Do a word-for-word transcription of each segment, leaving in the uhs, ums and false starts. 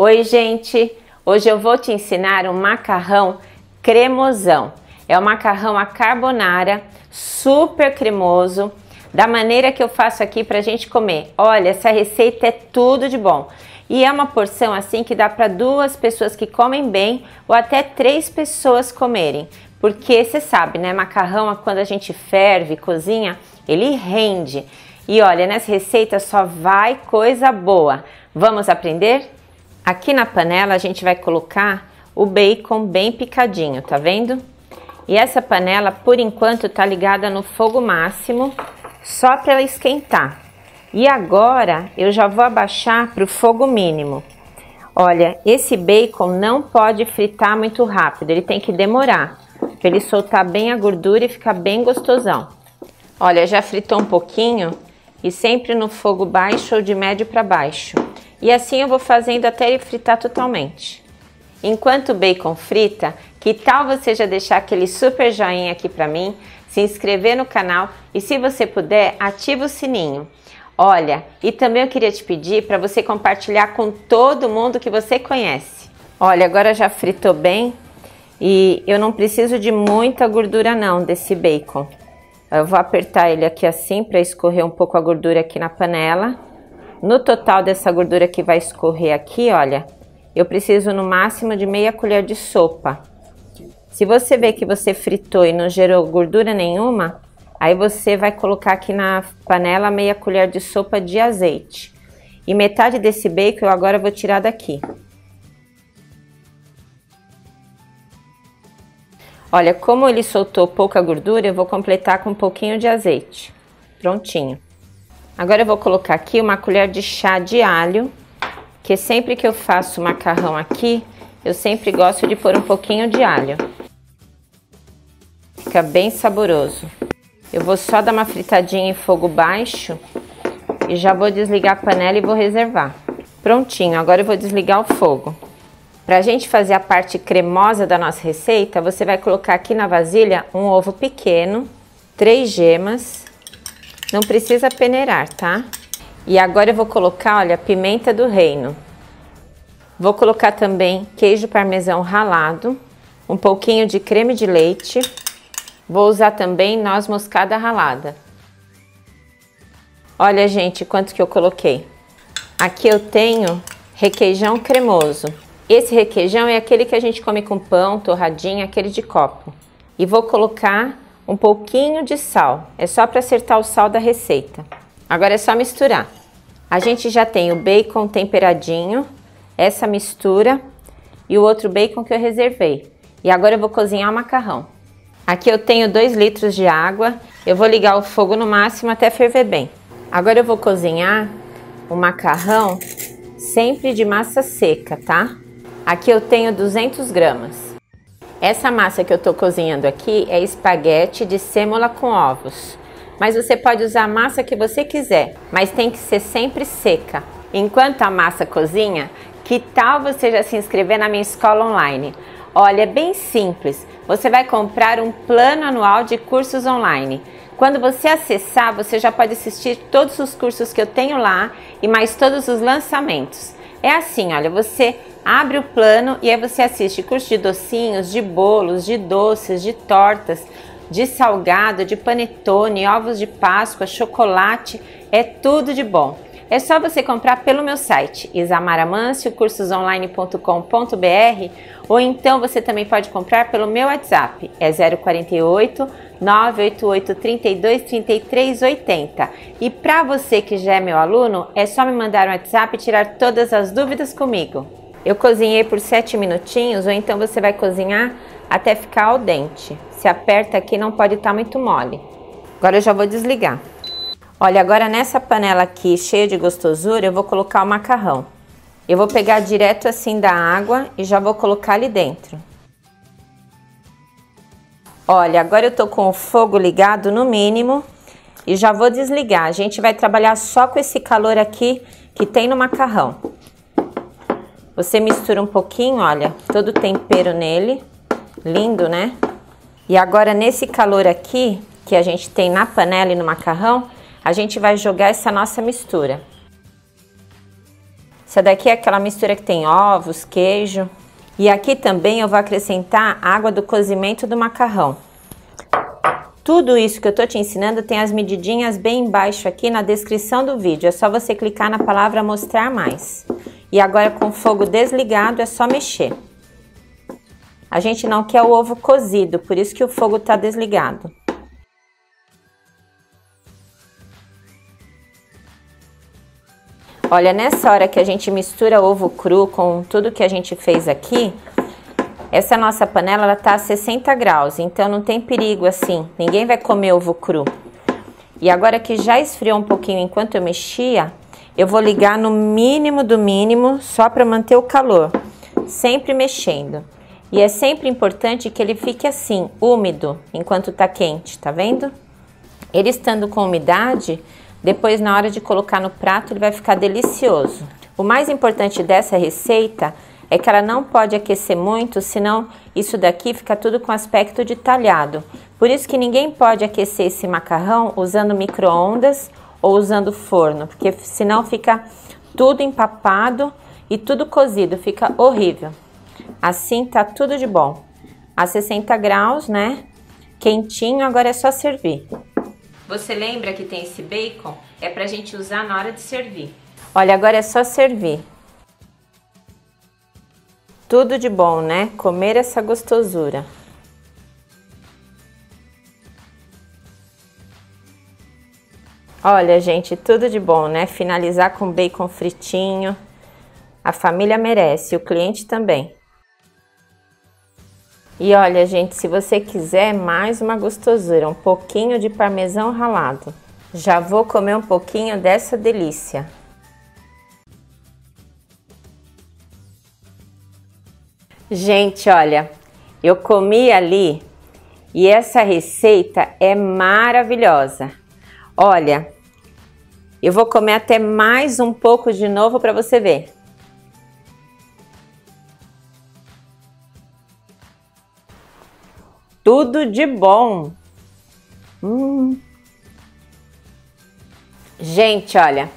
Oi gente, hoje eu vou te ensinar um macarrão cremosão. É um macarrão à carbonara, super cremoso, da maneira que eu faço aqui pra gente comer. Olha, essa receita é tudo de bom. E é uma porção assim que dá para duas pessoas que comem bem ou até três pessoas comerem. Porque você sabe, né, macarrão quando a gente ferve, cozinha, ele rende. E olha, nessa receita só vai coisa boa. Vamos aprender? Aqui na panela a gente vai colocar o bacon bem picadinho, tá vendo? E essa panela, por enquanto, tá ligada no fogo máximo, só para ela esquentar. E agora eu já vou abaixar para o fogo mínimo. Olha, esse bacon não pode fritar muito rápido, ele tem que demorar, para ele soltar bem a gordura e ficar bem gostosão. Olha, já fritou um pouquinho e sempre no fogo baixo ou de médio para baixo. E assim eu vou fazendo até ele fritar totalmente. Enquanto o bacon frita, que tal você já deixar aquele super joinha aqui para mim, se inscrever no canal e, se você puder, ativa o sininho. Olha, e também eu queria te pedir para você compartilhar com todo mundo que você conhece. Olha, agora já fritou bem e eu não preciso de muita gordura não desse bacon. Eu vou apertar ele aqui assim para escorrer um pouco a gordura aqui na panela. No total dessa gordura que vai escorrer aqui, olha, eu preciso no máximo de meia colher de sopa. Se você vê que você fritou e não gerou gordura nenhuma, aí você vai colocar aqui na panela meia colher de sopa de azeite. E metade desse bacon eu agora vou tirar daqui. Olha, como ele soltou pouca gordura, eu vou completar com um pouquinho de azeite. Prontinho. Agora eu vou colocar aqui uma colher de chá de alho, que sempre que eu faço macarrão aqui, eu sempre gosto de pôr um pouquinho de alho. Fica bem saboroso. Eu vou só dar uma fritadinha em fogo baixo e já vou desligar a panela e vou reservar. Prontinho, agora eu vou desligar o fogo. Pra gente fazer a parte cremosa da nossa receita, você vai colocar aqui na vasilha um ovo pequeno, três gemas. Não precisa peneirar, tá? E agora eu vou colocar, olha, pimenta do reino. Vou colocar também queijo parmesão ralado, um pouquinho de creme de leite. Vou usar também noz moscada ralada. Olha, gente, quanto que eu coloquei. Aqui eu tenho requeijão cremoso. Esse requeijão é aquele que a gente come com pão, torradinha, aquele de copo. E vou colocar um pouquinho de sal, é só para acertar o sal da receita. Agora é só misturar. A gente já tem o bacon temperadinho, essa mistura e o outro bacon que eu reservei. E agora eu vou cozinhar o macarrão. Aqui eu tenho dois litros de água, eu vou ligar o fogo no máximo até ferver bem. Agora eu vou cozinhar o macarrão sempre de massa seca, tá? Aqui eu tenho duzentas gramas. Essa massa que eu tô cozinhando aqui é espaguete de sêmola com ovos. Mas você pode usar a massa que você quiser, mas tem que ser sempre seca. Enquanto a massa cozinha, que tal você já se inscrever na minha escola online? Olha, é bem simples. Você vai comprar um plano anual de cursos online. Quando você acessar, você já pode assistir todos os cursos que eu tenho lá e mais todos os lançamentos. É assim, olha, você abre o plano e aí você assiste curso de docinhos, de bolos, de doces, de tortas, de salgado, de panetone, ovos de Páscoa, chocolate, é tudo de bom. É só você comprar pelo meu site, isamaramanciocursosonline ponto com ponto br, ou então você também pode comprar pelo meu WhatsApp, é zero quarenta e oito, nove oito oito, trinta e dois, trinta e três, oitenta. E para você que já é meu aluno, é só me mandar um WhatsApp e tirar todas as dúvidas comigo. Eu cozinhei por sete minutinhos, ou então você vai cozinhar até ficar al dente. Se aperta aqui, não pode estar muito mole. Agora eu já vou desligar. Olha, agora nessa panela aqui cheia de gostosura, eu vou colocar o macarrão. Eu vou pegar direto assim da água e já vou colocar ali dentro. Olha, agora eu tô com o fogo ligado no mínimo e já vou desligar. A gente vai trabalhar só com esse calor aqui que tem no macarrão. Você mistura um pouquinho, olha, todo o tempero nele. Lindo, né? E agora nesse calor aqui que a gente tem na panela e no macarrão, a gente vai jogar essa nossa mistura. Essa daqui é aquela mistura que tem ovos, queijo. E aqui também eu vou acrescentar a água do cozimento do macarrão. Tudo isso que eu tô te ensinando tem as medidinhas bem embaixo aqui na descrição do vídeo. É só você clicar na palavra mostrar mais. E agora com o fogo desligado é só mexer. A gente não quer o ovo cozido, por isso que o fogo tá desligado. Olha, nessa hora que a gente mistura ovo cru com tudo que a gente fez aqui, essa nossa panela ela tá a sessenta graus, então não tem perigo assim, ninguém vai comer ovo cru. E agora que já esfriou um pouquinho enquanto eu mexia, eu vou ligar no mínimo do mínimo, só para manter o calor, sempre mexendo. E é sempre importante que ele fique assim, úmido, enquanto tá quente, tá vendo? Ele estando com umidade, depois na hora de colocar no prato ele vai ficar delicioso. O mais importante dessa receita é que ela não pode aquecer muito, senão isso daqui fica tudo com aspecto de talhado. Por isso que ninguém pode aquecer esse macarrão usando micro-ondas ou usando forno, porque senão fica tudo empapado e tudo cozido, fica horrível. Assim tá tudo de bom, a sessenta graus, né? Quentinho, agora é só servir. Você lembra que tem esse bacon? É pra gente usar na hora de servir. Olha, agora é só servir. Tudo de bom, né? Comer essa gostosura. Olha, gente, tudo de bom, né? Finalizar com bacon fritinho. A família merece, o cliente também. E olha, gente, se você quiser mais uma gostosura, um pouquinho de parmesão ralado. Já vou comer um pouquinho dessa delícia. Gente, olha, eu comi ali e essa receita é maravilhosa. Olha, eu vou comer até mais um pouco de novo para você ver. Tudo de bom! Hum. Gente, olha,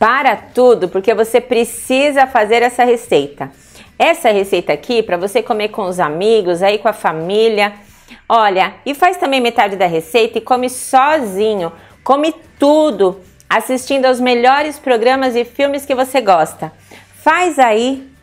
para tudo, porque você precisa fazer essa receita. Essa receita aqui, para você comer com os amigos, aí com a família. Olha, e faz também metade da receita e come sozinho. Come tudo, assistindo aos melhores programas e filmes que você gosta. Faz aí